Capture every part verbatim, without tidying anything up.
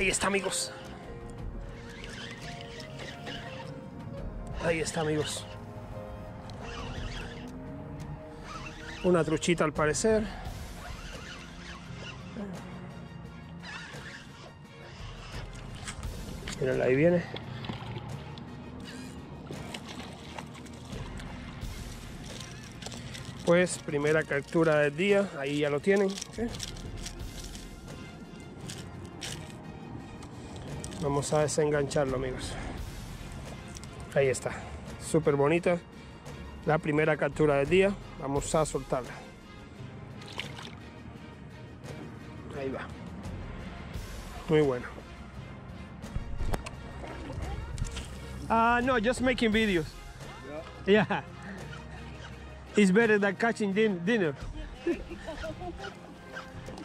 Ahí está, amigos. Ahí está, amigos. Una truchita al parecer. Miren, ahí viene. Pues primera captura del día, ahí ya lo tienen. ¿Okay? Vamos a desengancharlo, amigos. Ahí está, súper bonita. La primera captura del día, vamos a soltarla. Ahí va. Muy bueno. Ah, uh, no, just making videos. Yeah. Yeah. It's better than catching din dinner.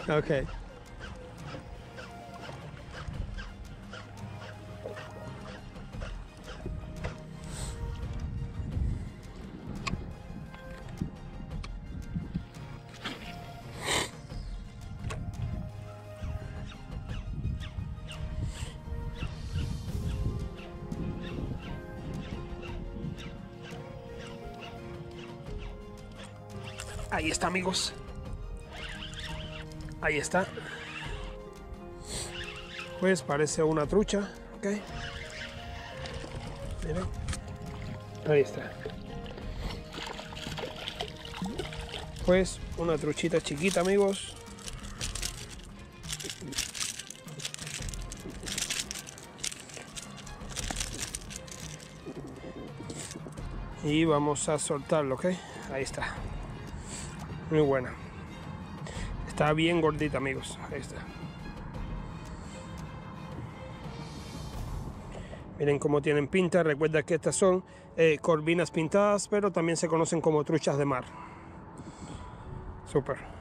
Okay. Ahí está, amigos. Ahí está. Pues parece una trucha. Ok. Miren. Ahí está. Pues una truchita chiquita, amigos. Y vamos a soltarlo, ok. Ahí está. Muy buena. Está bien gordita, amigos. Ahí está. Miren cómo tienen pinta. Recuerda que estas son eh, corvinas pintadas, pero también se conocen como truchas de mar. Súper.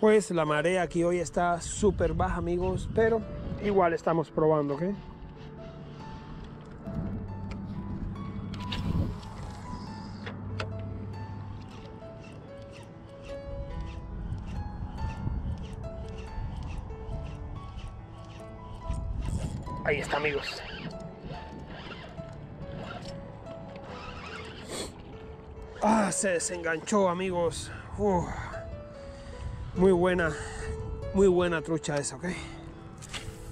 Pues la marea aquí hoy está súper baja, amigos, pero igual estamos probando, ¿ok? Ahí está, amigos. Ah, se desenganchó, amigos. Uf. Muy buena, muy buena trucha esa, ok.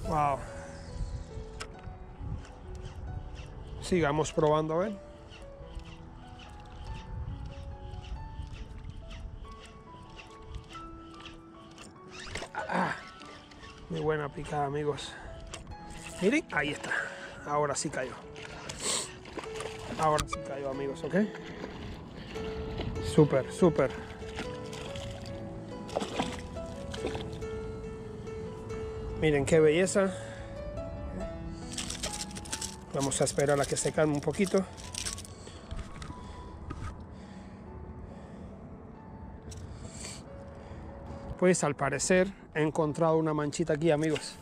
Wow. Sigamos probando, a ver. Ah, muy buena picada, amigos. Miren, ahí está. Ahora sí cayó. Ahora sí cayó, amigos, ok. Súper, súper. Miren qué belleza. Vamos a esperar a que se calme un poquito. Pues al parecer he encontrado una manchita aquí, amigos.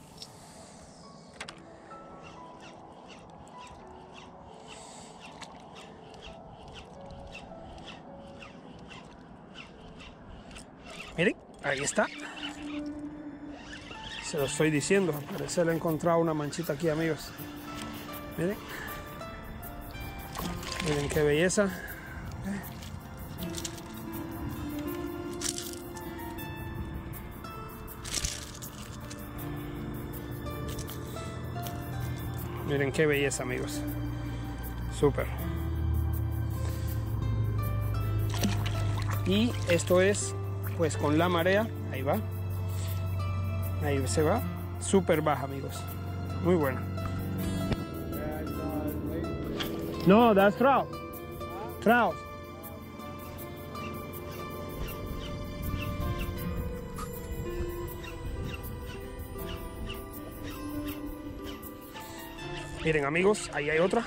Miren, ahí está. Se lo estoy diciendo, al parecer he encontrado una manchita aquí, amigos. Miren. Miren qué belleza. Miren qué belleza, amigos. Súper. Y esto es, pues, con la marea. Ahí va. Ahí se va, súper baja, amigos. Muy buena. No, that's trout. Trout. Miren, amigos, ahí hay otra.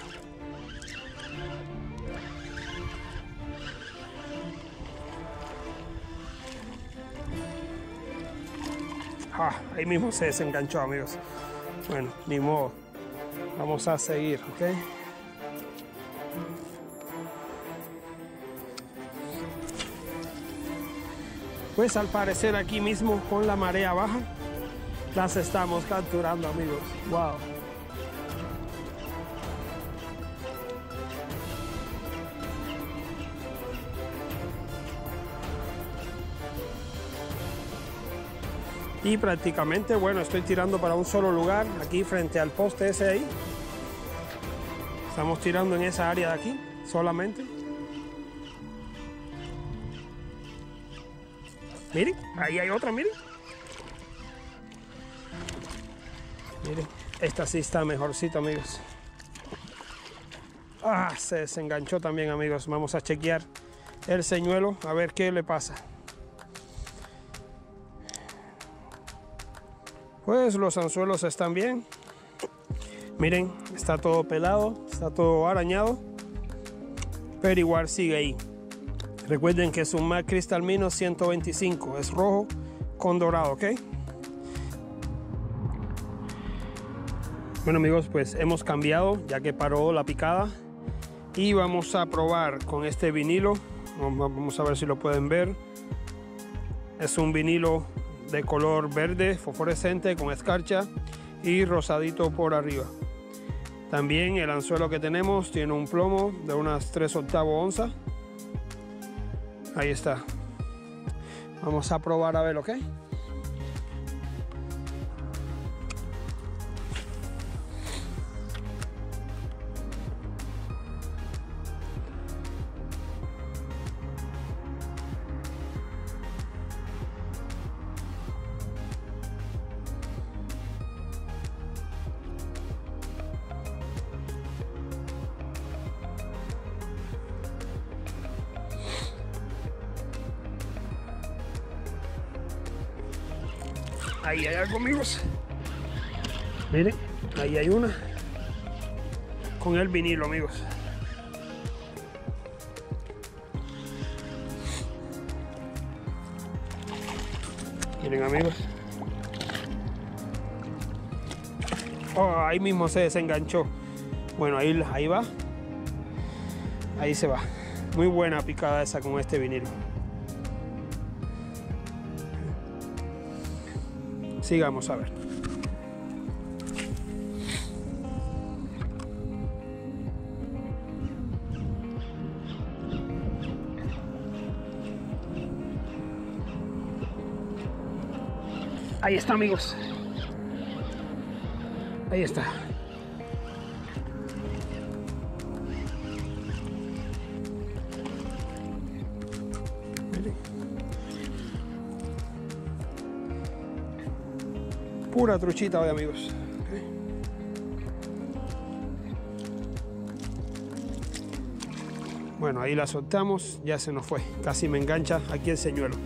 Ah, ahí mismo se desenganchó, amigos. Bueno, ni modo. Vamos a seguir, ¿ok? Pues al parecer aquí mismo con la marea baja las estamos capturando, amigos. Wow. Y prácticamente, bueno, estoy tirando para un solo lugar, aquí frente al poste ese ahí. Estamos tirando en esa área de aquí, solamente. Miren, ahí hay otra, miren. Miren, esta sí está mejorcita, amigos. Ah, se desenganchó también, amigos. Vamos a chequear el señuelo, a ver qué le pasa. Pues los anzuelos están bien. Miren, está todo pelado, está todo arañado, pero igual sigue ahí. Recuerden que es un Mac Crystal Mino ciento veinticinco, es rojo con dorado, ¿ok? Bueno, amigos, pues hemos cambiado ya que paró la picada y vamos a probar con este vinilo. Vamos a ver si lo pueden ver. Es un vinilo de color verde fosforescente con escarcha y rosadito por arriba. También el anzuelo que tenemos tiene un plomo de unas tres octavos onza. Ahí está. Vamos a probar a ver, ¿ok? Ahí hay algo, amigos. Miren, ahí hay una con el vinilo, amigos. Miren, amigos. Oh, ahí mismo se desenganchó. Bueno, ahí, ahí va. Ahí se va. Muy buena picada esa con este vinilo. Sigamos a ver. Ahí está, amigos. Ahí está. Pura truchita hoy, amigos. Okay. Bueno, ahí la soltamos, ya se nos fue. Casi me engancha aquí el señuelo.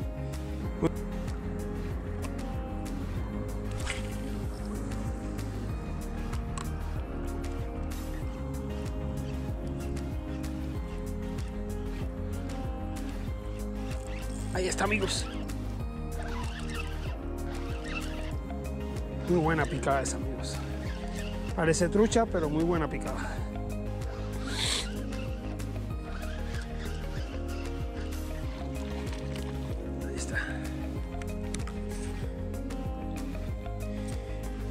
Ahí está, amigos. Muy buena picada esa, amigos. Parece trucha, pero muy buena picada. Ahí está.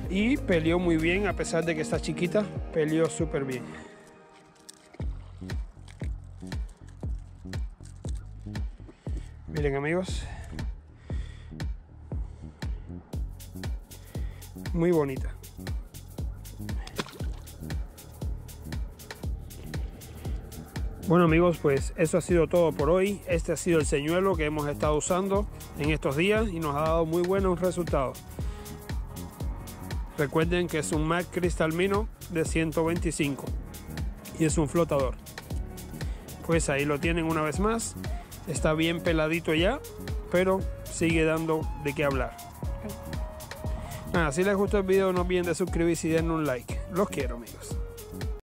Y peleó muy bien, a pesar de que está chiquita, peleó súper bien. Miren, amigos. Muy bonita. Bueno, amigos, pues eso ha sido todo por hoy. Este ha sido el señuelo que hemos estado usando en estos días y nos ha dado muy buenos resultados. Recuerden que es un Mac Crystal Mino de ciento veinticinco y es un flotador. Pues ahí lo tienen una vez más. Está bien peladito ya, pero sigue dando de qué hablar. Nada, si les gustó el video no olviden de suscribirse y denle un like. Los quiero, amigos.